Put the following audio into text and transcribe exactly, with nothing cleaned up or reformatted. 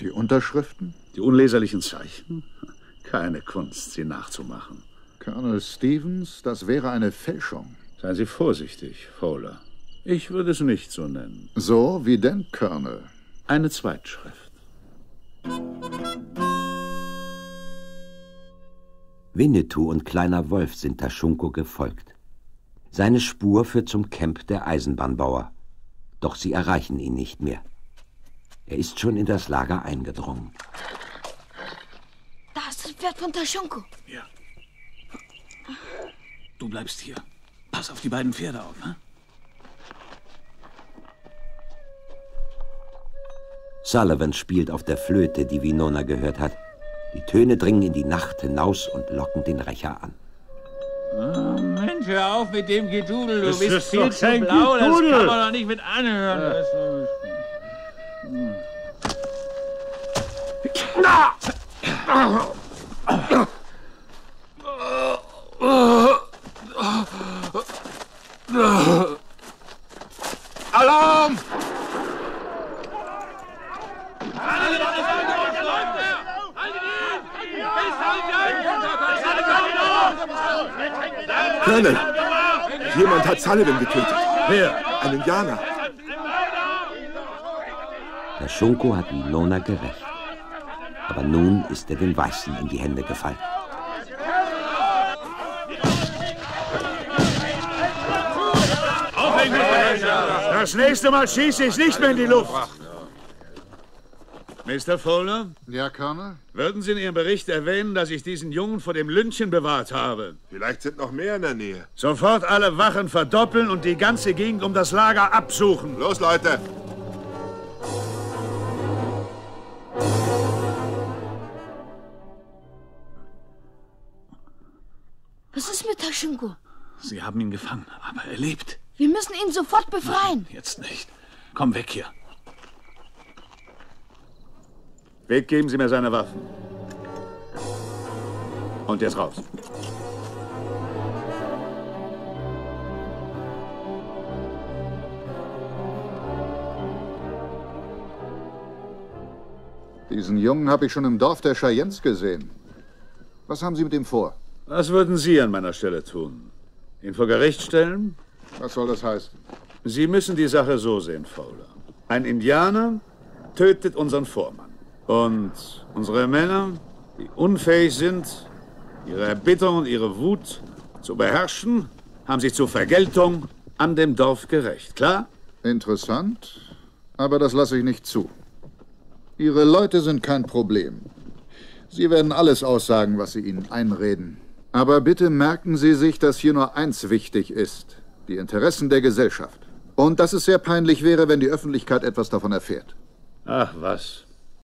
Die Unterschriften? Die unleserlichen Zeichen? Keine Kunst, sie nachzumachen. Colonel Stevens, das wäre eine Fälschung. Seien Sie vorsichtig, Fowler. Ich würde es nicht so nennen. So, wie denn, Colonel? Eine Zweitschrift. Winnetou und Kleiner Wolf sind Tashunko gefolgt. Seine Spur führt zum Camp der Eisenbahnbauer. Doch sie erreichen ihn nicht mehr. Er ist schon in das Lager eingedrungen. Da ist das Pferd von Tashunko. Ja. Du bleibst hier. Pass auf die beiden Pferde auf, ne? Sullivan spielt auf der Flöte, die Winona gehört hat. Die Töne dringen in die Nacht hinaus und locken den Rächer an. Oh, Mensch, hör auf mit dem Gedudel. Du das bist ist viel zu blau, Gedudel. Das kann man doch nicht mit anhören. Alarm! Colonel, jemand hat Sullivan getötet. Wer? Ein Indianer. Tashunko hat Milona gerecht. Aber nun ist er den Weißen in die Hände gefallen. Das nächste Mal schieße ich nicht mehr in die Luft. Mister Fuller? Ja, Colonel? Würden Sie in Ihrem Bericht erwähnen, dass ich diesen Jungen vor dem Lynchen bewahrt habe? Vielleicht sind noch mehr in der Nähe. Sofort alle Wachen verdoppeln und die ganze Gegend um das Lager absuchen. Los, Leute! Was ist mit Tashunko? Sie haben ihn gefangen, aber er lebt. Wir müssen ihn sofort befreien. Nein, jetzt nicht. Komm weg hier. Weggeben Sie mir seine Waffen. Und jetzt raus. Diesen Jungen habe ich schon im Dorf der Chayens gesehen. Was haben Sie mit ihm vor? Was würden Sie an meiner Stelle tun? Ihn vor Gericht stellen? Was soll das heißen? Sie müssen die Sache so sehen, Fowler. Ein Indianer tötet unseren Vormann. Und unsere Männer, die unfähig sind, ihre Erbitterung und ihre Wut zu beherrschen, haben sich zur Vergeltung an dem Dorf gerächt. Klar? Interessant, aber das lasse ich nicht zu. Ihre Leute sind kein Problem. Sie werden alles aussagen, was Sie ihnen einreden. Aber bitte merken Sie sich, dass hier nur eins wichtig ist: die Interessen der Gesellschaft. Und dass es sehr peinlich wäre, wenn die Öffentlichkeit etwas davon erfährt. Ach was.